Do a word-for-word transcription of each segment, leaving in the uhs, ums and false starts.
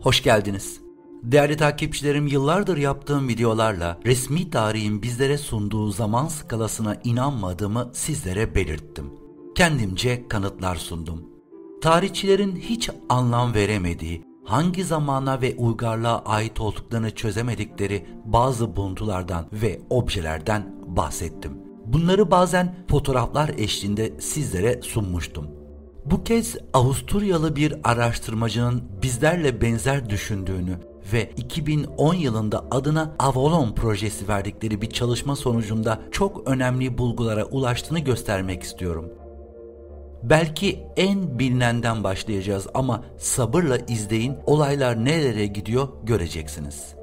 Hoş geldiniz. Değerli takipçilerim, yıllardır yaptığım videolarla resmi tarihin bizlere sunduğu zaman skalasına inanmadığımı sizlere belirttim. Kendimce kanıtlar sundum. Tarihçilerin hiç anlam veremediği, hangi zamana ve uygarlığa ait olduklarını çözemedikleri bazı buluntulardan ve objelerden bahsettim. Bunları bazen fotoğraflar eşliğinde sizlere sunmuştum. Bu kez Avusturyalı bir araştırmacının bizlerle benzer düşündüğünü ve iki bin on yılında adına Avalon projesi verdikleri bir çalışma sonucunda çok önemli bulgulara ulaştığını göstermek istiyorum. Belki en bilinenden başlayacağız ama sabırla izleyin, olaylar nerelere gidiyor göreceksiniz.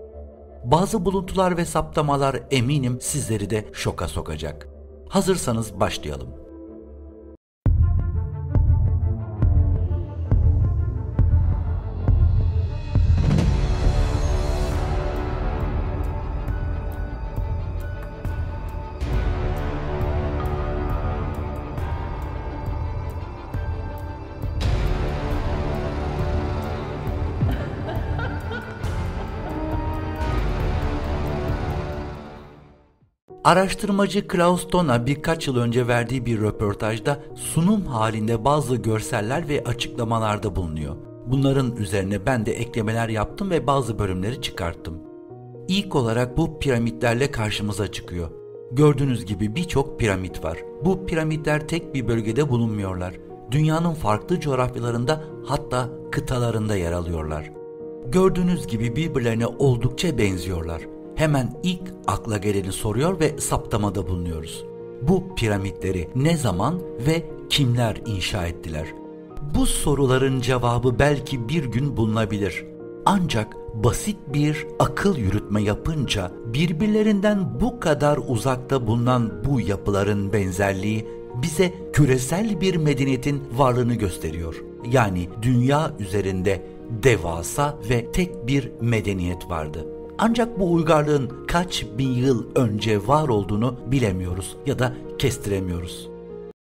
Bazı buluntular ve saptamalar eminim sizleri de şoka sokacak. Hazırsanız başlayalım. Araştırmacı Klaus Dona birkaç yıl önce verdiği bir röportajda sunum halinde bazı görseller ve açıklamalarda bulunuyor. Bunların üzerine ben de eklemeler yaptım ve bazı bölümleri çıkarttım. İlk olarak bu piramitlerle karşımıza çıkıyor. Gördüğünüz gibi birçok piramit var. Bu piramitler tek bir bölgede bulunmuyorlar. Dünyanın farklı coğrafyalarında, hatta kıtalarında yer alıyorlar. Gördüğünüz gibi birbirlerine oldukça benziyorlar. Hemen ilk akla geleni soruyor ve saptamada bulunuyoruz. Bu piramitleri ne zaman ve kimler inşa ettiler? Bu soruların cevabı belki bir gün bulunabilir. Ancak basit bir akıl yürütme yapınca birbirlerinden bu kadar uzakta bulunan bu yapıların benzerliği bize küresel bir medeniyetin varlığını gösteriyor. Yani dünya üzerinde devasa ve tek bir medeniyet vardı. Ancak bu uygarlığın kaç bin yıl önce var olduğunu bilemiyoruz ya da kestiremiyoruz.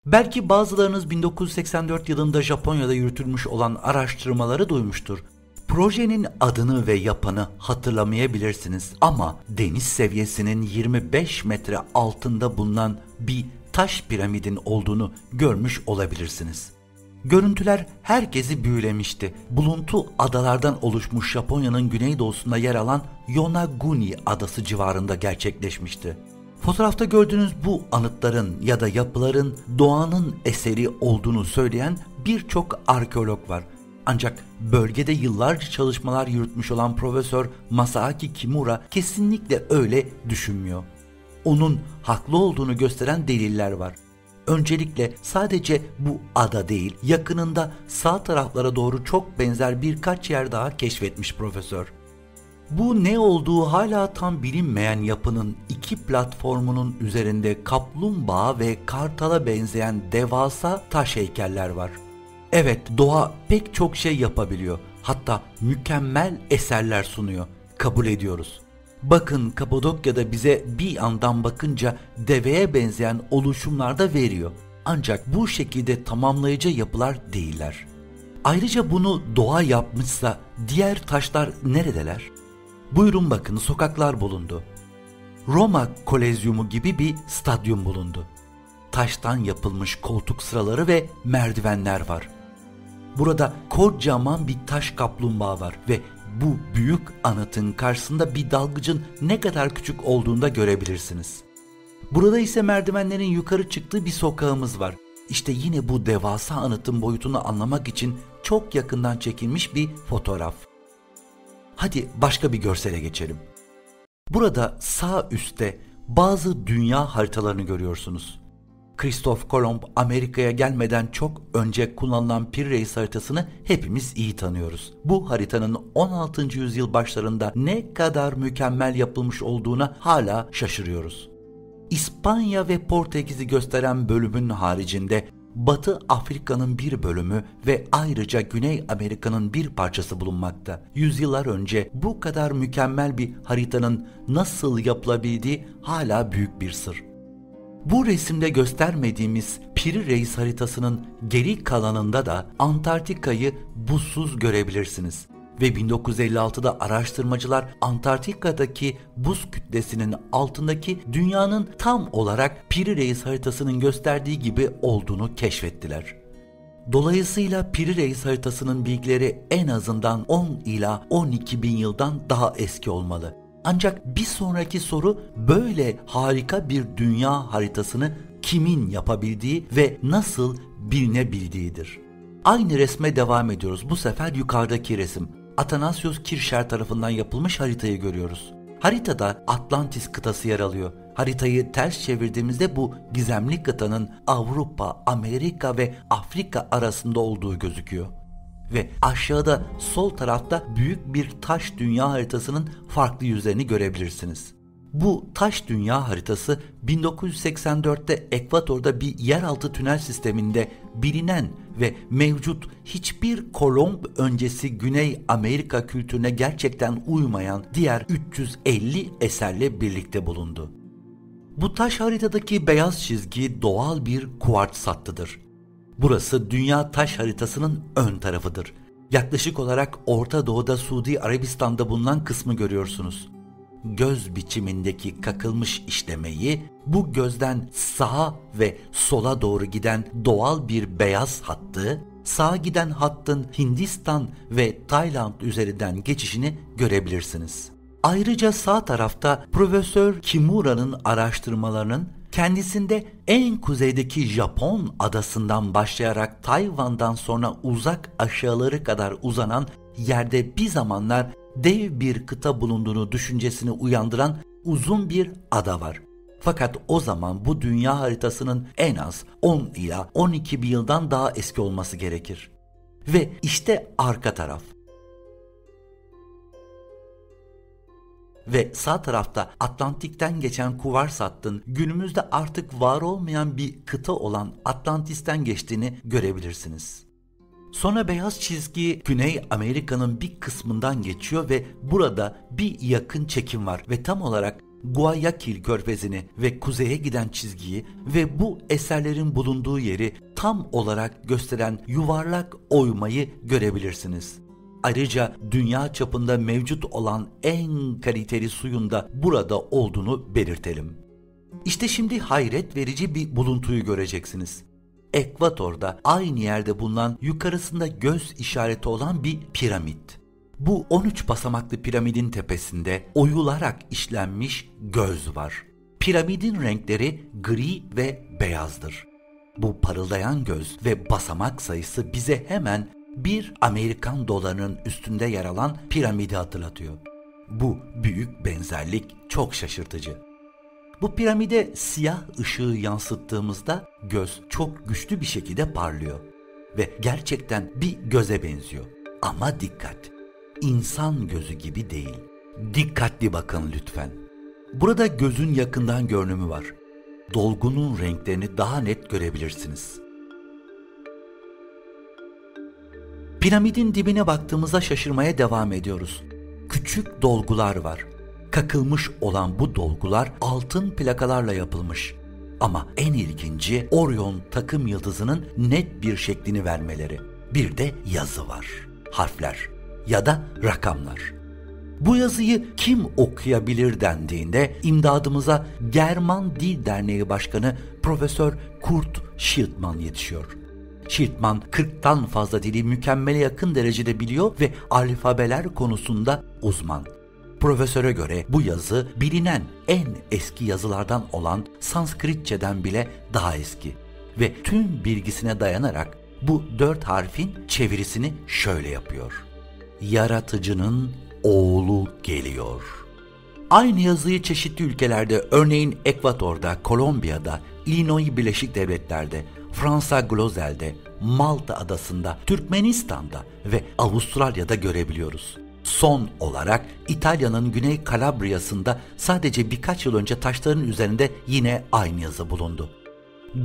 Belki bazılarınız bin dokuz yüz seksen dört yılında Japonya'da yürütülmüş olan araştırmaları duymuştur. Projenin adını ve yapanı hatırlamayabilirsiniz ama deniz seviyesinin yirmi beş metre altında bulunan bir taş piramidin olduğunu görmüş olabilirsiniz. Görüntüler herkesi büyülemişti. Buluntu adalardan oluşmuş Japonya'nın güneydoğusunda yer alan Yonaguni Adası civarında gerçekleşmişti. Fotoğrafta gördüğünüz bu anıtların ya da yapıların doğanın eseri olduğunu söyleyen birçok arkeolog var. Ancak bölgede yıllarca çalışmalar yürütmüş olan Profesör Masaaki Kimura kesinlikle öyle düşünmüyor. Onun haklı olduğunu gösteren deliller var. Öncelikle sadece bu ada değil, yakınında sağ taraflara doğru çok benzer birkaç yer daha keşfetmiş profesör. Bu ne olduğu hala tam bilinmeyen yapının iki platformunun üzerinde kaplumbağa ve kartala benzeyen devasa taş heykeller var. Evet, doğa pek çok şey yapabiliyor, hatta mükemmel eserler sunuyor, kabul ediyoruz. Bakın, Kapadokya'da bize bir yandan bakınca deveye benzeyen oluşumlar da veriyor. Ancak bu şekilde tamamlayıcı yapılar değiller. Ayrıca bunu doğa yapmışsa diğer taşlar neredeler? Buyurun bakın, sokaklar bulundu. Roma Kolezyumu gibi bir stadyum bulundu. Taştan yapılmış koltuk sıraları ve merdivenler var. Burada kocaman bir taş kaplumbağa var ve bu büyük anıtın karşısında bir dalgıcın ne kadar küçük olduğunu da görebilirsiniz. Burada ise merdivenlerin yukarı çıktığı bir sokağımız var. İşte yine bu devasa anıtın boyutunu anlamak için çok yakından çekilmiş bir fotoğraf. Hadi başka bir görsele geçelim. Burada sağ üstte bazı dünya haritalarını görüyorsunuz. Kristof Kolomb Amerika'ya gelmeden çok önce kullanılan Piri Reis haritasını hepimiz iyi tanıyoruz. Bu haritanın on altıncı yüzyıl başlarında ne kadar mükemmel yapılmış olduğuna hala şaşırıyoruz. İspanya ve Portekiz'i gösteren bölümün haricinde Batı Afrika'nın bir bölümü ve ayrıca Güney Amerika'nın bir parçası bulunmakta. Yüzyıllar önce bu kadar mükemmel bir haritanın nasıl yapılabildiği hala büyük bir sır. Bu resimde göstermediğimiz Piri Reis haritasının geri kalanında da Antarktika'yı buzsuz görebilirsiniz. ve bin dokuz yüz elli altıda araştırmacılar Antarktika'daki buz kütlesinin altındaki dünyanın tam olarak Piri Reis haritasının gösterdiği gibi olduğunu keşfettiler. Dolayısıyla Piri Reis haritasının bilgileri en azından on ila on iki bin yıldan daha eski olmalı. Ancak bir sonraki soru, böyle harika bir dünya haritasını kimin yapabildiği ve nasıl bilinebildiğidir. Aynı resme devam ediyoruz. Bu sefer yukarıdaki resim, Athanasius Kircher tarafından yapılmış haritayı görüyoruz. Haritada Atlantis kıtası yer alıyor. Haritayı ters çevirdiğimizde bu gizemli kıtanın Avrupa, Amerika ve Afrika arasında olduğu gözüküyor. Ve aşağıda sol tarafta büyük bir taş dünya haritasının farklı yüzlerini görebilirsiniz. Bu taş dünya haritası bin dokuz yüz seksen dörtte Ekvador'da bir yeraltı tünel sisteminde bilinen ve mevcut hiçbir Kolomb öncesi Güney Amerika kültürüne gerçekten uymayan diğer üç yüz elli eserle birlikte bulundu. Bu taş haritadaki beyaz çizgi doğal bir kuarts hattıdır. Burası dünya taş haritasının ön tarafıdır. Yaklaşık olarak Orta Doğu'da Suudi Arabistan'da bulunan kısmı görüyorsunuz. Göz biçimindeki kakılmış işlemeyi bu gözden sağa ve sola doğru giden doğal bir beyaz hattı, sağa giden hattın Hindistan ve Tayland üzerinden geçişini görebilirsiniz. Ayrıca sağ tarafta Profesör Kimura'nın araştırmalarının kendisinde en kuzeydeki Japon adasından başlayarak Tayvan'dan sonra uzak aşağıları kadar uzanan yerde bir zamanlar dev bir kıta bulunduğunu düşüncesini uyandıran uzun bir ada var. Fakat o zaman bu dünya haritasının en az on ila on iki bin yıldan daha eski olması gerekir. Ve işte arka taraf. Ve sağ tarafta Atlantik'ten geçen kuvars hattın günümüzde artık var olmayan bir kıta olan Atlantis'ten geçtiğini görebilirsiniz. Sonra beyaz çizgi Güney Amerika'nın bir kısmından geçiyor ve burada bir yakın çekim var ve tam olarak Guayaquil Körfezi'ni ve kuzeye giden çizgiyi ve bu eserlerin bulunduğu yeri tam olarak gösteren yuvarlak oymayı görebilirsiniz. Ayrıca dünya çapında mevcut olan en kaliteli suyun da burada olduğunu belirtelim. İşte şimdi hayret verici bir buluntuyu göreceksiniz. Ekvator'da aynı yerde bulunan yukarısında göz işareti olan bir piramit. Bu on üç basamaklı piramidin tepesinde oyularak işlenmiş göz var. Piramidin renkleri gri ve beyazdır. Bu parıldayan göz ve basamak sayısı bize hemen bir Amerikan dolarının üstünde yer alan piramidi hatırlatıyor. Bu büyük benzerlik çok şaşırtıcı. Bu piramide siyah ışığı yansıttığımızda göz çok güçlü bir şekilde parlıyor ve gerçekten bir göze benziyor. Ama dikkat! İnsan gözü gibi değil. Dikkatli bakın lütfen. Burada gözün yakından görünümü var. Dolgunun renklerini daha net görebilirsiniz. Piramidin dibine baktığımızda şaşırmaya devam ediyoruz. Küçük dolgular var. Kakılmış olan bu dolgular altın plakalarla yapılmış. Ama en ilginci Orion Takımyıldızı'nın net bir şeklini vermeleri. Bir de yazı var. Harfler ya da rakamlar. Bu yazıyı kim okuyabilir dendiğinde imdadımıza German Dil Derneği Başkanı Profesör Kurt Schildmann yetişiyor. Schildmann kırktan fazla dili mükemmele yakın derecede biliyor ve alfabeler konusunda uzman. Profesöre göre bu yazı bilinen en eski yazılardan olan Sanskritçeden bile daha eski ve tüm bilgisine dayanarak bu dört harfin çevirisini şöyle yapıyor. Yaratıcının oğlu geliyor. Aynı yazıyı çeşitli ülkelerde, örneğin Ekvador'da, Kolombiya'da, Illinois Birleşik Devletler'de, Fransa Glozel'de, Malta Adası'nda, Türkmenistan'da ve Avustralya'da görebiliyoruz. Son olarak İtalya'nın Güney Kalabriya'sında sadece birkaç yıl önce taşların üzerinde yine aynı yazı bulundu.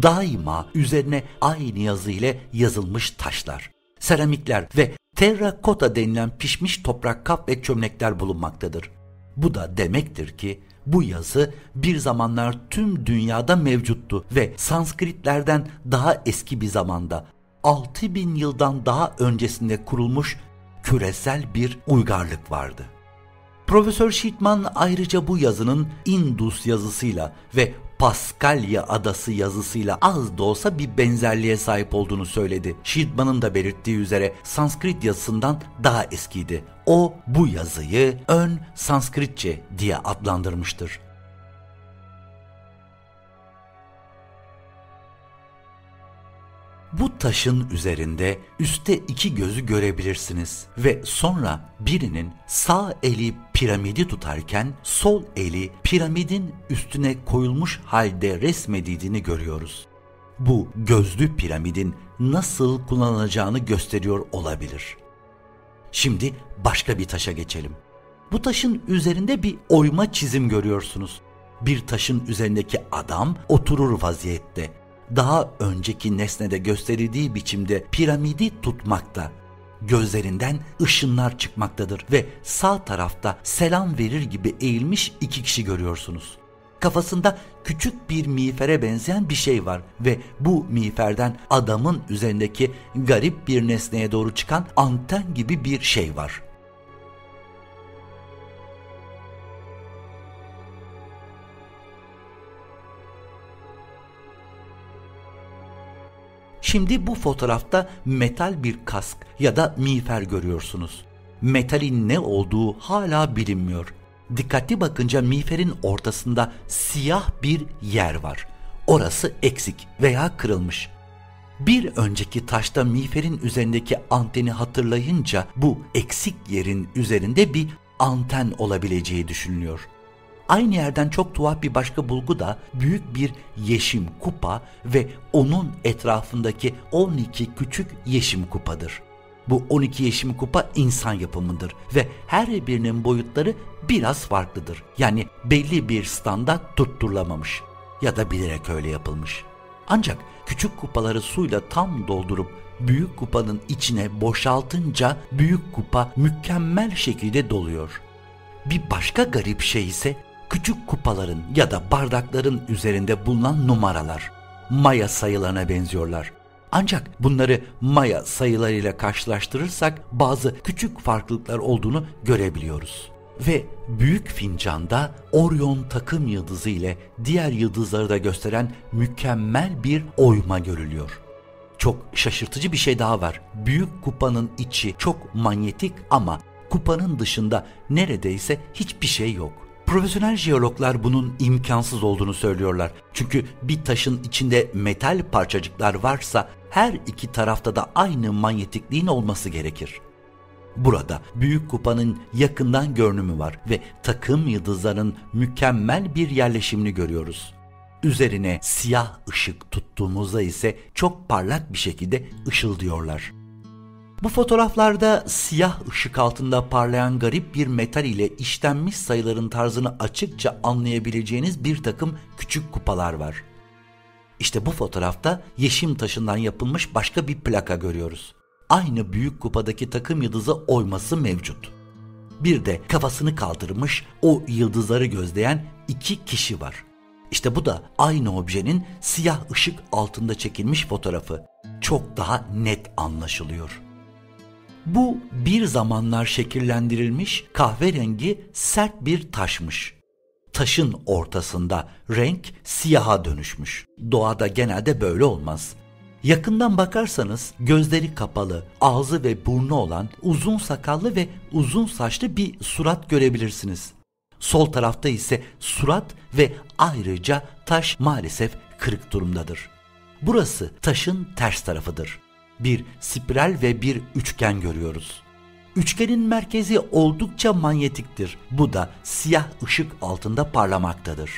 Daima üzerine aynı yazı ile yazılmış taşlar, seramikler ve terrakota denilen pişmiş toprak kap ve çömlekler bulunmaktadır. Bu da demektir ki bu yazı bir zamanlar tüm dünyada mevcuttu ve Sanskritlerden daha eski bir zamanda, altı bin yıldan daha öncesinde kurulmuş küresel bir uygarlık vardı. Profesör Schildmann ayrıca bu yazının Indus yazısıyla ve Paskalya Adası yazısıyla az da olsa bir benzerliğe sahip olduğunu söyledi. Schildmann'ın da belirttiği üzere Sanskrit yazısından daha eskiydi. O bu yazıyı ön Sanskritçe diye adlandırmıştır. Bu taşın üzerinde üstte iki gözü görebilirsiniz ve sonra birinin sağ eli piramidi tutarken sol eli piramidin üstüne koyulmuş halde resmedildiğini görüyoruz. Bu gözlü piramidin nasıl kullanılacağını gösteriyor olabilir. Şimdi başka bir taşa geçelim. Bu taşın üzerinde bir oyma çizim görüyorsunuz. Bir taşın üzerindeki adam oturur vaziyette. Daha önceki nesnede gösterildiği biçimde piramidi tutmakta. Gözlerinden ışınlar çıkmaktadır ve sağ tarafta selam verir gibi eğilmiş iki kişi görüyorsunuz. Kafasında küçük bir miğfere benzeyen bir şey var ve bu miğferden adamın üzerindeki garip bir nesneye doğru çıkan anten gibi bir şey var. Şimdi bu fotoğrafta metal bir kask ya da miğfer görüyorsunuz. Metalin ne olduğu hala bilinmiyor. Dikkatli bakınca miğferin ortasında siyah bir yer var. Orası eksik veya kırılmış. Bir önceki taşta miğferin üzerindeki anteni hatırlayınca bu eksik yerin üzerinde bir anten olabileceği düşünülüyor. Aynı yerden çok tuhaf bir başka bulgu da büyük bir yeşim kupa ve onun etrafındaki on iki küçük yeşim kupadır. Bu on iki yeşim kupa insan yapımıdır ve her birinin boyutları biraz farklıdır. Yani belli bir standart tutturulamamış ya da bilerek öyle yapılmış. Ancak küçük kupaları suyla tam doldurup büyük kupanın içine boşaltınca büyük kupa mükemmel şekilde doluyor. Bir başka garip şey ise küçük kupaların ya da bardakların üzerinde bulunan numaralar. Maya sayılarına benziyorlar. Ancak bunları Maya sayılarıyla karşılaştırırsak bazı küçük farklılıklar olduğunu görebiliyoruz. Ve büyük fincanda Orion Takımyıldızı ile diğer yıldızları da gösteren mükemmel bir oyma görülüyor. Çok şaşırtıcı bir şey daha var. Büyük kupanın içi çok manyetik ama kupanın dışında neredeyse hiçbir şey yok. Profesyonel jeologlar bunun imkansız olduğunu söylüyorlar. Çünkü bir taşın içinde metal parçacıklar varsa her iki tarafta da aynı manyetikliğin olması gerekir. Burada büyük kupanın yakından görünümü var ve takım yıldızların mükemmel bir yerleşimini görüyoruz. Üzerine siyah ışık tuttuğumuzda ise çok parlak bir şekilde ışıldıyorlar. Bu fotoğraflarda siyah ışık altında parlayan garip bir metal ile işlenmiş sayıların tarzını açıkça anlayabileceğiniz bir takım küçük kupalar var. İşte bu fotoğrafta yeşim taşından yapılmış başka bir plaka görüyoruz. Aynı büyük kupadaki takım yıldızı oyması mevcut. Bir de kafasını kaldırmış o yıldızları gözleyen iki kişi var. İşte bu da aynı objenin siyah ışık altında çekilmiş fotoğrafı. Çok daha net anlaşılıyor. Bu bir zamanlar şekillendirilmiş kahverengi sert bir taşmış. Taşın ortasında renk siyaha dönüşmüş. Doğada genelde böyle olmaz. Yakından bakarsanız gözleri kapalı, ağzı ve burnu olan uzun sakallı ve uzun saçlı bir surat görebilirsiniz. Sol tarafta ise surat ve ayrıca taş maalesef kırık durumdadır. Burası taşın ters tarafıdır. Bir spiral ve bir üçgen görüyoruz. Üçgenin merkezi oldukça manyetiktir. Bu da siyah ışık altında parlamaktadır.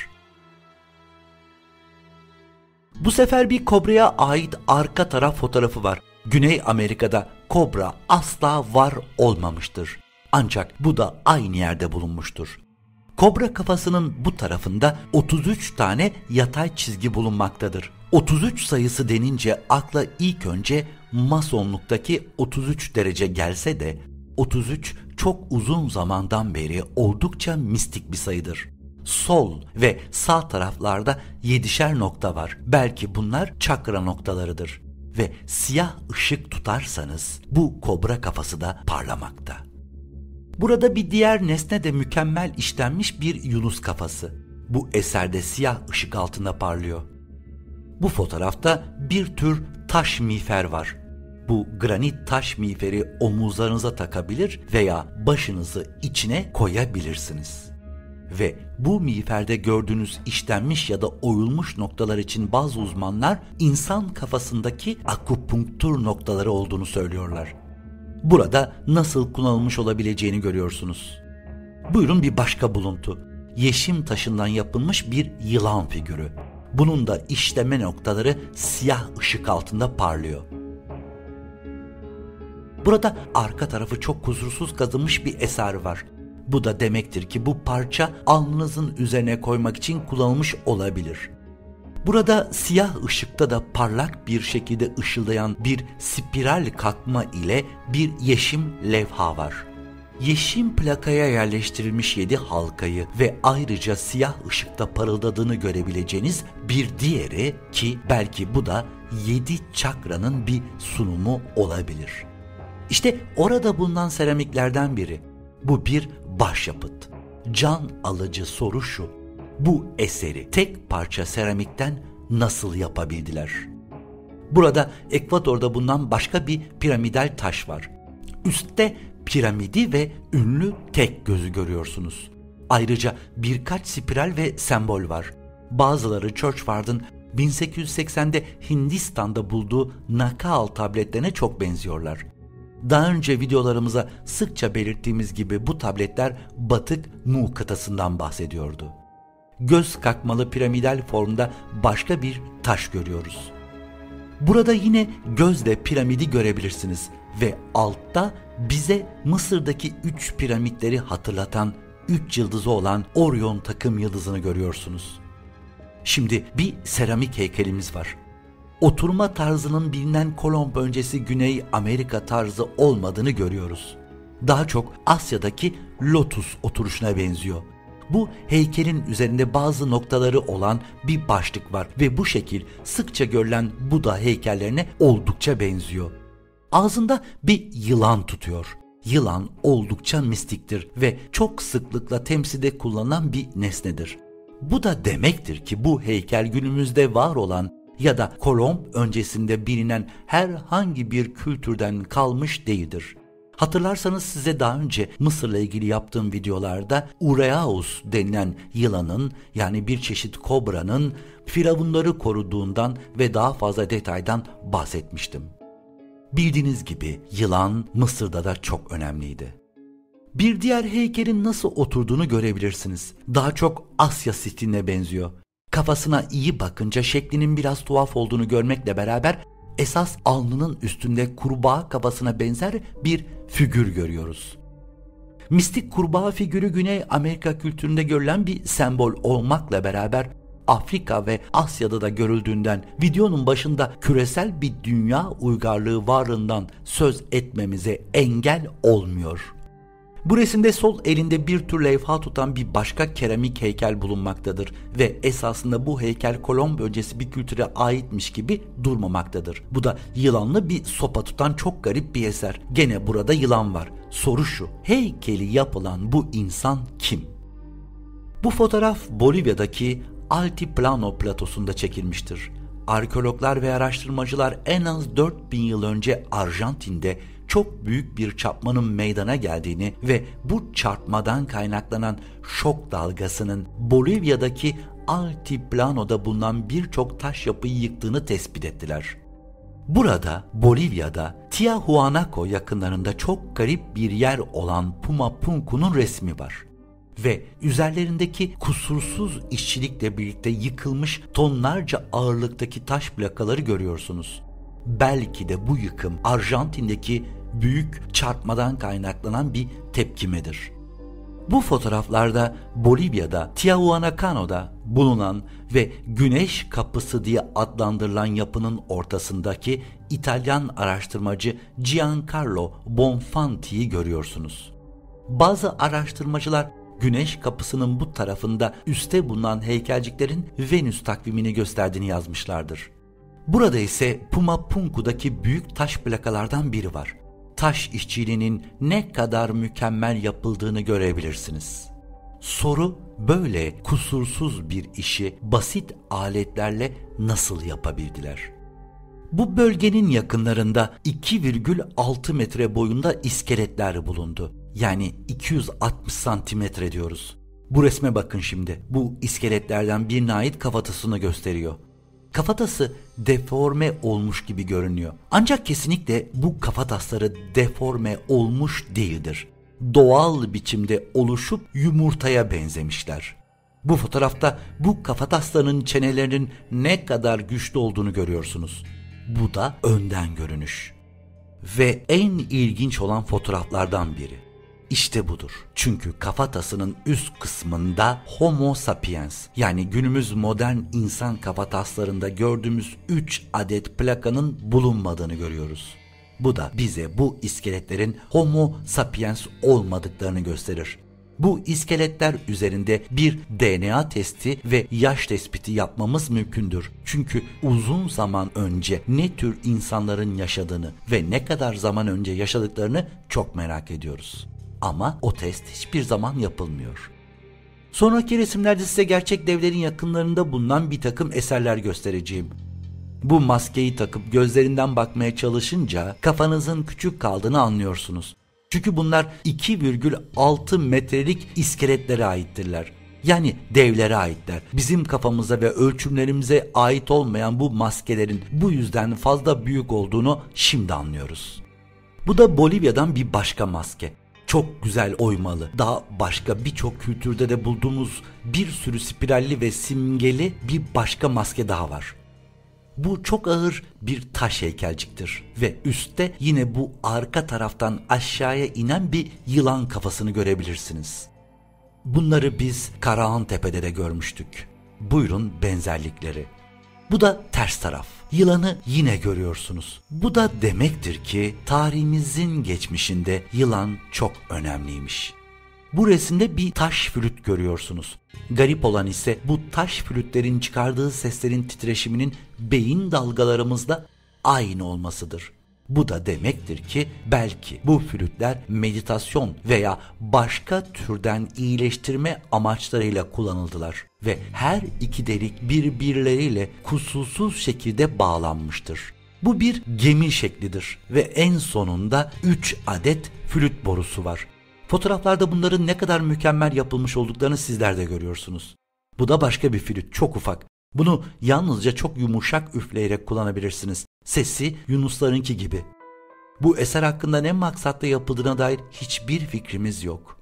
Bu sefer bir kobraya ait arka taraf fotoğrafı var. Güney Amerika'da kobra asla var olmamıştır. Ancak bu da aynı yerde bulunmuştur. Kobra kafasının bu tarafında otuz üç tane yatay çizgi bulunmaktadır. otuz üç sayısı denince akla ilk önce Masonluktaki otuz üç derece gelse de otuz üç çok uzun zamandan beri oldukça mistik bir sayıdır. Sol ve sağ taraflarda yedişer nokta var. Belki bunlar çakra noktalarıdır. ve siyah ışık tutarsanız bu kobra kafası da parlamakta. Burada bir diğer nesne de mükemmel işlenmiş bir yunus kafası. Bu eserde siyah ışık altında parlıyor. Bu fotoğrafta bir tür taş miğfer var. Bu granit taş miğferi omuzlarınıza takabilir veya başınızı içine koyabilirsiniz. Ve bu miğferde gördüğünüz işlenmiş ya da oyulmuş noktalar için bazı uzmanlar insan kafasındaki akupunktur noktaları olduğunu söylüyorlar. Burada nasıl kullanılmış olabileceğini görüyorsunuz. Buyurun bir başka buluntu. Yeşim taşından yapılmış bir yılan figürü. Bunun da işleme noktaları siyah ışık altında parlıyor. Burada arka tarafı çok kusursuz kazınmış bir eser var. Bu da demektir ki bu parça alnınızın üzerine koymak için kullanılmış olabilir. Burada siyah ışıkta da parlak bir şekilde ışıldayan bir spiral katma ile bir yeşim levha var. Yeşim plakaya yerleştirilmiş yedi halkayı ve ayrıca siyah ışıkta parıldadığını görebileceğiniz bir diğeri ki belki bu da yedi çakranın bir sunumu olabilir. İşte orada bulunan seramiklerden biri. Bu bir başyapıt. Can alıcı soru şu: bu eseri tek parça seramikten nasıl yapabildiler? Burada Ekvador'da bulunan başka bir piramidal taş var. Üstte piramidi ve ünlü tek gözü görüyorsunuz. Ayrıca birkaç spiral ve sembol var. Bazıları Churchward'ın bin sekiz yüz seksende Hindistan'da bulduğu Nakaal tabletlerine çok benziyorlar. Daha önce videolarımıza sıkça belirttiğimiz gibi bu tabletler Batık Mu Kıtası'ndan bahsediyordu. Göz kakmalı piramidal formda başka bir taş görüyoruz. Burada yine gözle piramidi görebilirsiniz ve altta bize Mısır'daki üç piramitleri hatırlatan üç yıldızı olan Orion Takımyıldızı'nı görüyorsunuz. Şimdi bir seramik heykelimiz var. Oturma tarzının bilinen Kolomb öncesi Güney Amerika tarzı olmadığını görüyoruz. Daha çok Asya'daki lotus oturuşuna benziyor. Bu heykelin üzerinde bazı noktaları olan bir başlık var ve bu şekil sıkça görülen Buda heykellerine oldukça benziyor. Ağzında bir yılan tutuyor. Yılan oldukça mistiktir ve çok sıklıkla temsilde kullanılan bir nesnedir. Bu da demektir ki bu heykel günümüzde var olan ya da Kolomb öncesinde bilinen herhangi bir kültürden kalmış değildir. Hatırlarsanız size daha önce Mısır'la ilgili yaptığım videolarda Uraeus denilen yılanın, yani bir çeşit kobranın firavunları koruduğundan ve daha fazla detaydan bahsetmiştim. Bildiğiniz gibi yılan Mısır'da da çok önemliydi. Bir diğer heykelin nasıl oturduğunu görebilirsiniz. Daha çok Asya stiline benziyor. Kafasına iyi bakınca şeklinin biraz tuhaf olduğunu görmekle beraber esas alnının üstünde kurbağa kafasına benzer bir figür görüyoruz. Mistik kurbağa figürü Güney Amerika kültüründe görülen bir sembol olmakla beraber Afrika ve Asya'da da görüldüğünden videonun başında küresel bir dünya uygarlığı varlığından söz etmemize engel olmuyor. Bu resimde sol elinde bir tür levha tutan bir başka keramik heykel bulunmaktadır ve esasında bu heykel Kolomb öncesi bir kültüre aitmiş gibi durmamaktadır. Bu da yılanlı bir sopa tutan çok garip bir eser. Gene burada yılan var. Soru şu: heykeli yapılan bu insan kim? Bu fotoğraf Bolivya'daki Altiplano platosunda çekilmiştir. Arkeologlar ve araştırmacılar en az dört bin yıl önce Arjantin'de çok büyük bir çarpmanın meydana geldiğini ve bu çarpmadan kaynaklanan şok dalgasının Bolivya'daki Altiplano'da bulunan birçok taş yapıyı yıktığını tespit ettiler. Burada Bolivya'da Tiwanaku yakınlarında çok garip bir yer olan Puma Punku'nun resmi var ve üzerlerindeki kusursuz işçilikle birlikte yıkılmış tonlarca ağırlıktaki taş plakaları görüyorsunuz. Belki de bu yıkım Arjantin'deki büyük çarpmadan kaynaklanan bir tepkimedir. Bu fotoğraflarda Bolivya'da, Tiwanaku'da bulunan ve Güneş Kapısı diye adlandırılan yapının ortasındaki İtalyan araştırmacı Giancarlo Bonfanti'yi görüyorsunuz. Bazı araştırmacılar Güneş Kapısı'nın bu tarafında üste bulunan heykelciklerin Venüs takvimini gösterdiğini yazmışlardır. Burada ise Puma Punku'daki büyük taş plakalardan biri var. Taş işçiliğinin ne kadar mükemmel yapıldığını görebilirsiniz. Soru böyle kusursuz bir işi basit aletlerle nasıl yapabildiler? Bu bölgenin yakınlarında iki virgül altı metre boyunda iskeletler bulundu. Yani iki yüz altmış santimetre diyoruz. Bu resme bakın şimdi. Bu iskeletlerden birine ait kafatasını gösteriyor. Kafatası deforme olmuş gibi görünüyor. Ancak kesinlikle bu kafatasları deforme olmuş değildir. Doğal biçimde oluşup yumurtaya benzemişler. Bu fotoğrafta bu kafataslarının çenelerinin ne kadar güçlü olduğunu görüyorsunuz. Bu da önden görünüş. Ve en ilginç olan fotoğraflardan biri. İşte budur. Çünkü kafatasının üst kısmında Homo sapiens, yani günümüz modern insan kafataslarında gördüğümüz üç adet plakanın bulunmadığını görüyoruz. Bu da bize bu iskeletlerin Homo sapiens olmadıklarını gösterir. Bu iskeletler üzerinde bir D N A testi ve yaş tespiti yapmamız mümkündür. Çünkü uzun zaman önce ne tür insanların yaşadığını ve ne kadar zaman önce yaşadıklarını çok merak ediyoruz. Ama o test hiçbir zaman yapılmıyor. Sonraki resimlerde size gerçek devlerin yakınlarında bulunan bir takım eserler göstereceğim. Bu maskeyi takıp gözlerinden bakmaya çalışınca kafanızın küçük kaldığını anlıyorsunuz. Çünkü bunlar iki virgül altı metrelik iskeletlere aittirler. Yani devlere aitler. Bizim kafamıza ve ölçümlerimize ait olmayan bu maskelerin bu yüzden fazla büyük olduğunu şimdi anlıyoruz. Bu da Bolivya'dan bir başka maske. Çok güzel oymalı. Daha başka birçok kültürde de bulduğumuz bir sürü spiralli ve simgeli bir başka maske daha var. Bu çok ağır bir taş heykelciktir ve üstte yine bu arka taraftan aşağıya inen bir yılan kafasını görebilirsiniz. Bunları biz Karahan Tepe'de de görmüştük. Buyurun benzerlikleri. Bu da ters taraf. Yılanı yine görüyorsunuz. Bu da demektir ki tarihimizin geçmişinde yılan çok önemliymiş. Bu resimde bir taş flüt görüyorsunuz. Garip olan ise bu taş flütlerin çıkardığı seslerin titreşiminin beyin dalgalarımızla aynı olmasıdır. Bu da demektir ki belki bu flütler meditasyon veya başka türden iyileştirme amaçlarıyla kullanıldılar ve her iki delik birbirleriyle kusursuz şekilde bağlanmıştır. Bu bir gemi şeklidir ve en sonunda üç adet flüt borusu var. Fotoğraflarda bunların ne kadar mükemmel yapılmış olduklarını sizler de görüyorsunuz. Bu da başka bir flüt, çok ufak. Bunu yalnızca çok yumuşak üfleyerek kullanabilirsiniz. Sesi yunuslarınki gibi. Bu eser hakkında ne maksatla yapıldığına dair hiçbir fikrimiz yok.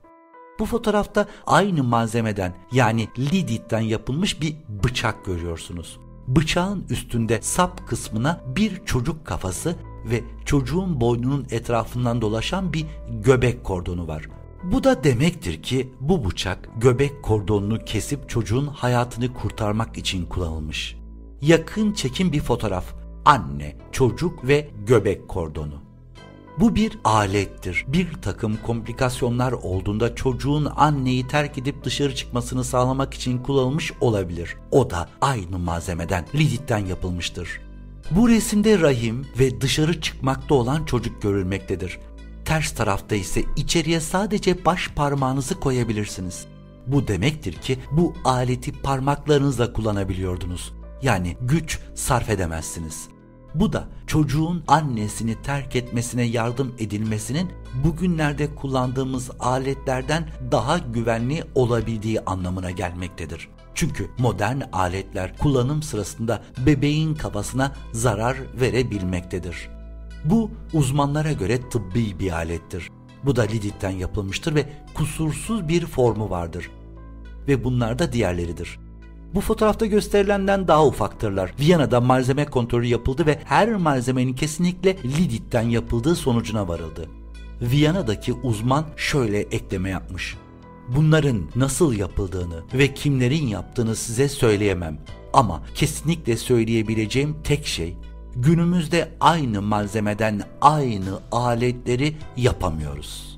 Bu fotoğrafta aynı malzemeden, yani Lidit'ten yapılmış bir bıçak görüyorsunuz. Bıçağın üstünde sap kısmına bir çocuk kafası ve çocuğun boynunun etrafından dolaşan bir göbek kordonu var. Bu da demektir ki bu bıçak göbek kordonunu kesip çocuğun hayatını kurtarmak için kullanılmış. Yakın çekim bir fotoğraf. Anne, çocuk ve göbek kordonu. Bu bir alettir. Bir takım komplikasyonlar olduğunda çocuğun anneyi terk edip dışarı çıkmasını sağlamak için kullanılmış olabilir. O da aynı malzemeden, liditten yapılmıştır. Bu resimde rahim ve dışarı çıkmakta olan çocuk görülmektedir. Ters tarafta ise içeriye sadece baş parmağınızı koyabilirsiniz. Bu demektir ki bu aleti parmaklarınızla kullanabiliyordunuz. Yani güç sarf edemezsiniz. Bu da çocuğun annesini terk etmesine yardım edilmesinin bugünlerde kullandığımız aletlerden daha güvenli olabildiği anlamına gelmektedir. Çünkü modern aletler kullanım sırasında bebeğin kafasına zarar verebilmektedir. Bu uzmanlara göre tıbbi bir alettir. Bu da Lidit'ten yapılmıştır ve kusursuz bir formu vardır. Ve bunlar da diğerleridir. Bu fotoğrafta gösterilenden daha ufaktırlar. Viyana'da malzeme kontrolü yapıldı ve her malzemenin kesinlikle Lidit'ten yapıldığı sonucuna varıldı. Viyana'daki uzman şöyle ekleme yapmış. Bunların nasıl yapıldığını ve kimlerin yaptığını size söyleyemem. Ama kesinlikle söyleyebileceğim tek şey, günümüzde aynı malzemeden aynı aletleri yapamıyoruz.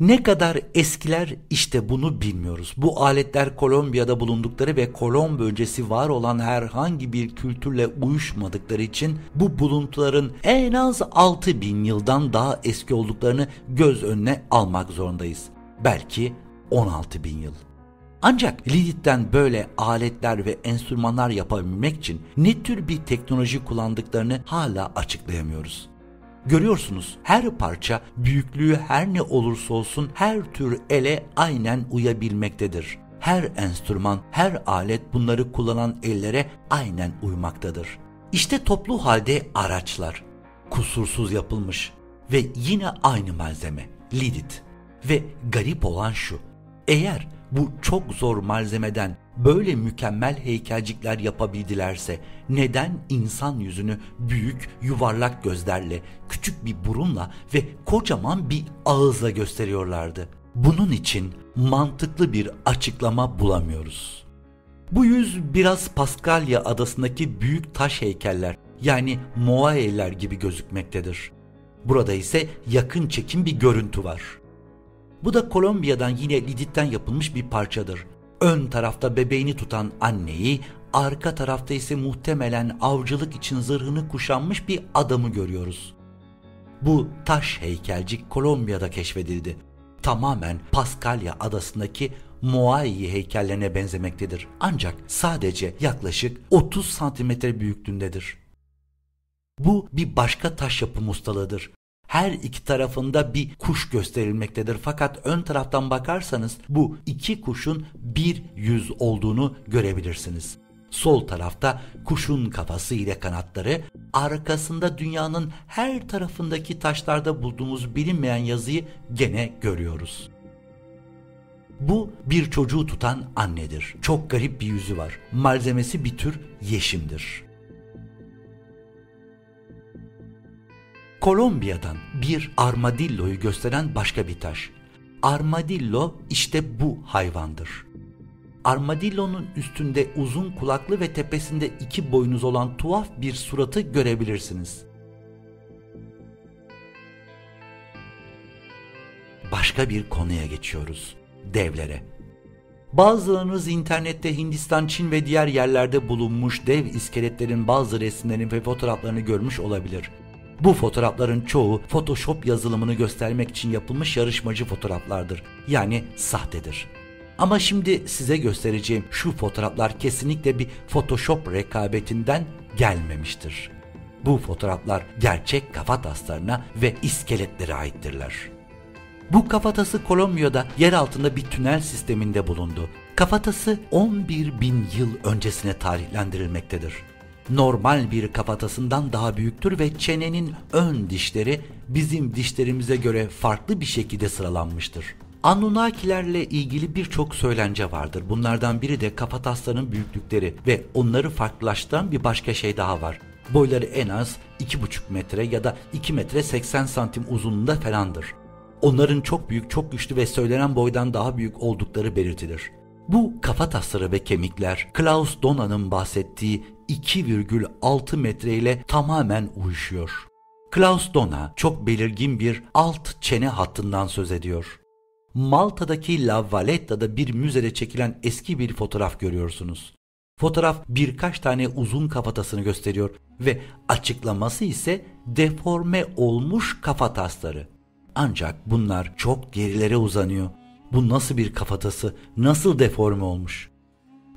Ne kadar eskiler işte bunu bilmiyoruz. Bu aletler Kolombiya'da bulundukları ve Kolombo öncesi var olan herhangi bir kültürle uyuşmadıkları için bu buluntuların en az altı bin yıldan daha eski olduklarını göz önüne almak zorundayız. Belki on altı bin yıl. Ancak Lidit'ten böyle aletler ve enstrümanlar yapabilmek için ne tür bir teknoloji kullandıklarını hala açıklayamıyoruz. Görüyorsunuz, her parça büyüklüğü her ne olursa olsun her tür ele aynen uyabilmektedir. Her enstrüman, her alet bunları kullanan ellere aynen uymaktadır. İşte toplu halde araçlar, kusursuz yapılmış ve yine aynı malzeme, lidit. Ve garip olan şu, eğer bu çok zor malzemeden böyle mükemmel heykelcikler yapabildilerse neden insan yüzünü büyük yuvarlak gözlerle, küçük bir burunla ve kocaman bir ağızla gösteriyorlardı? Bunun için mantıklı bir açıklama bulamıyoruz. Bu yüz biraz Paskalya adasındaki büyük taş heykeller, yani Moai'ler gibi gözükmektedir. Burada ise yakın çekim bir görüntü var. Bu da Kolombiya'dan, yine liditten yapılmış bir parçadır. Ön tarafta bebeğini tutan anneyi, arka tarafta ise muhtemelen avcılık için zırhını kuşanmış bir adamı görüyoruz. Bu taş heykelcik Kolombiya'da keşfedildi. Tamamen Paskalya adasındaki Moai heykellerine benzemektedir. Ancak sadece yaklaşık otuz santimetre büyüklüğündedir. Bu bir başka taş yapım ustalığıdır. Her iki tarafında bir kuş gösterilmektedir. Fakat ön taraftan bakarsanız bu iki kuşun bir yüz olduğunu görebilirsiniz. Sol tarafta kuşun kafası ile kanatları, arkasında dünyanın her tarafındaki taşlarda bulduğumuz bilinmeyen yazıyı gene görüyoruz. Bu bir çocuğu tutan annedir. Çok garip bir yüzü var. Malzemesi bir tür yeşimdir. Kolombiya'dan bir armadilloyu gösteren başka bir taş. Armadillo işte bu hayvandır. Armadillonun üstünde uzun kulaklı ve tepesinde iki boynuz olan tuhaf bir suratı görebilirsiniz. Başka bir konuya geçiyoruz. Devlere. Bazılarınız internette Hindistan, Çin ve diğer yerlerde bulunmuş dev iskeletlerin bazı resimlerini ve fotoğraflarını görmüş olabilir. Bu fotoğrafların çoğu Photoshop yazılımını göstermek için yapılmış yarışmacı fotoğraflardır. Yani sahtedir. Ama şimdi size göstereceğim şu fotoğraflar kesinlikle bir Photoshop rekabetinden gelmemiştir. Bu fotoğraflar gerçek kafataslarına ve iskeletlere aittirler. Bu kafatası Kolombiya'da yer altında bir tünel sisteminde bulundu. Kafatası on bir bin yıl öncesine tarihlendirilmektedir. Normal bir kafatasından daha büyüktür ve çenenin ön dişleri bizim dişlerimize göre farklı bir şekilde sıralanmıştır. Anunnakilerle ilgili birçok söylence vardır. Bunlardan biri de kafatasların büyüklükleri ve onları farklılaştıran bir başka şey daha var. Boyları en az iki buçuk metre ya da iki metre seksen santim uzunluğunda falandır. Onların çok büyük, çok güçlü ve söylenen boydan daha büyük oldukları belirtilir. Bu kafatasları ve kemikler Klaus Dona'nın bahsettiği iki virgül altı metre ile tamamen uyuşuyor. Klaus Dona çok belirgin bir alt çene hattından söz ediyor. Malta'daki La Valletta'da bir müzede çekilen eski bir fotoğraf görüyorsunuz. Fotoğraf birkaç tane uzun kafatasını gösteriyor ve açıklaması ise deforme olmuş kafatasları. Ancak bunlar çok gerilere uzanıyor. Bu nasıl bir kafatası, nasıl deforme olmuş?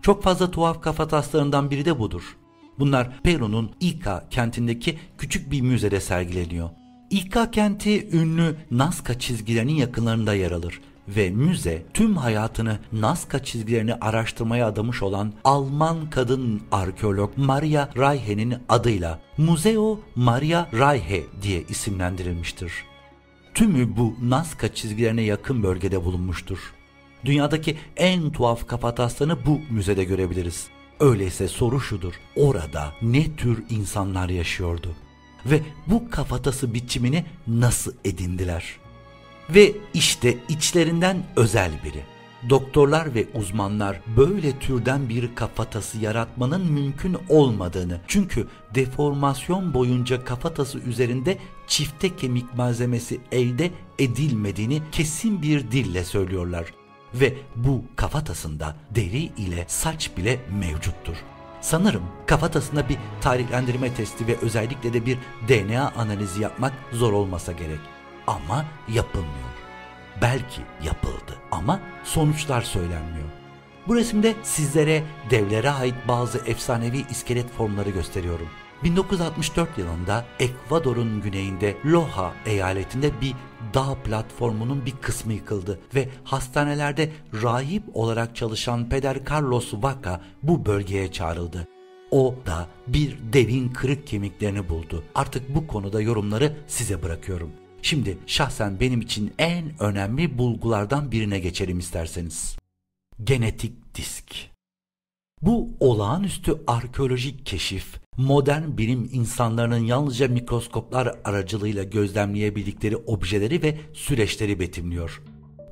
Çok fazla tuhaf kafataslarından biri de budur. Bunlar Peru'nun Ica kentindeki küçük bir müzede sergileniyor. Ica kenti ünlü Nazca çizgilerinin yakınlarında yer alır ve müze tüm hayatını Nazca çizgilerini araştırmaya adamış olan Alman kadın arkeolog Maria Reiche'nin adıyla Museo Maria Reiche diye isimlendirilmiştir. Tümü bu Nazca çizgilerine yakın bölgede bulunmuştur. Dünyadaki en tuhaf kafataslarını bu müzede görebiliriz. Öyleyse soru şudur, orada ne tür insanlar yaşıyordu? Ve bu kafatası biçimini nasıl edindiler? Ve işte içlerinden özel biri. Doktorlar ve uzmanlar böyle türden bir kafatası yaratmanın mümkün olmadığını, çünkü deformasyon boyunca kafatası üzerinde çifte kemik malzemesi elde edilmediğini kesin bir dille söylüyorlar ve bu kafatasında deri ile saç bile mevcuttur. Sanırım kafatasına bir tarihlendirme testi ve özellikle de bir D N A analizi yapmak zor olmasa gerek. Ama yapılmıyor. Belki yapıldı ama sonuçlar söylenmiyor. Bu resimde sizlere devlere ait bazı efsanevi iskelet formları gösteriyorum. bin dokuz yüz altmış dört yılında Ekvador'un güneyinde Loja eyaletinde bir dağ platformunun bir kısmı yıkıldı ve hastanelerde rahip olarak çalışan Peder Carlos Vaca bu bölgeye çağrıldı. O da bir devin kırık kemiklerini buldu. Artık bu konuda yorumları size bırakıyorum. Şimdi şahsen benim için en önemli bulgulardan birine geçelim isterseniz. Genetik disk. Bu olağanüstü arkeolojik keşif, modern bilim insanlarının yalnızca mikroskoplar aracılığıyla gözlemleyebildikleri objeleri ve süreçleri betimliyor.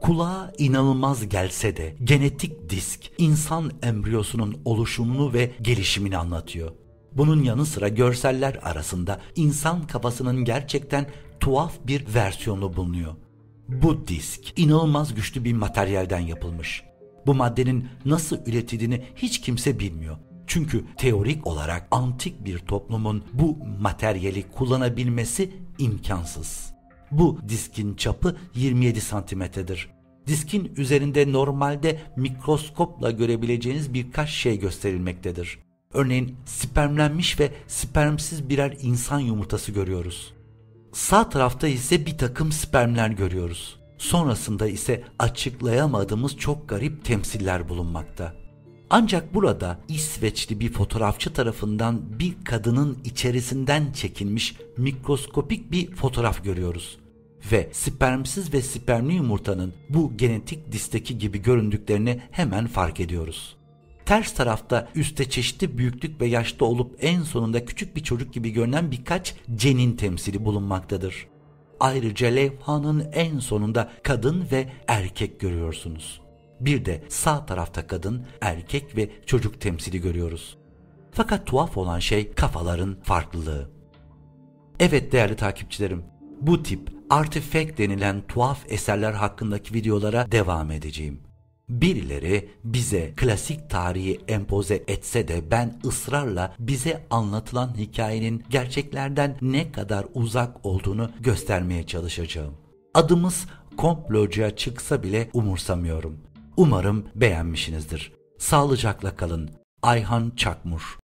Kulağa inanılmaz gelse de genetik disk insan embriyosunun oluşumunu ve gelişimini anlatıyor. Bunun yanı sıra görseller arasında insan kafasının gerçekten tuhaf bir versiyonu bulunuyor. Bu disk inanılmaz güçlü bir materyalden yapılmış. Bu maddenin nasıl üretildiğini hiç kimse bilmiyor. Çünkü teorik olarak antik bir toplumun bu materyali kullanabilmesi imkansız. Bu diskin çapı yirmi yedi santimetredir. Diskin üzerinde normalde mikroskopla görebileceğiniz birkaç şey gösterilmektedir. Örneğin spermlenmiş ve spermsiz birer insan yumurtası görüyoruz. Sağ tarafta ise bir takım spermler görüyoruz. Sonrasında ise açıklayamadığımız çok garip temsiller bulunmakta. Ancak burada İsveçli bir fotoğrafçı tarafından bir kadının içerisinden çekilmiş mikroskopik bir fotoğraf görüyoruz. Ve spermsiz ve spermli yumurtanın bu genetik diskteki gibi göründüklerini hemen fark ediyoruz. Ters tarafta üstte çeşitli büyüklük ve yaşta olup en sonunda küçük bir çocuk gibi görünen birkaç cenin temsili bulunmaktadır. Ayrıca levhanın en sonunda kadın ve erkek görüyorsunuz. Bir de sağ tarafta kadın, erkek ve çocuk temsili görüyoruz. Fakat tuhaf olan şey kafaların farklılığı. Evet değerli takipçilerim, bu tip artifact denilen tuhaf eserler hakkındaki videolara devam edeceğim. Birileri bize klasik tarihi empoze etse de ben ısrarla bize anlatılan hikayenin gerçeklerden ne kadar uzak olduğunu göstermeye çalışacağım. Adımız komplocuya çıksa bile umursamıyorum. Umarım beğenmişsinizdir. Sağlıcakla kalın. Ayhan Çakmur.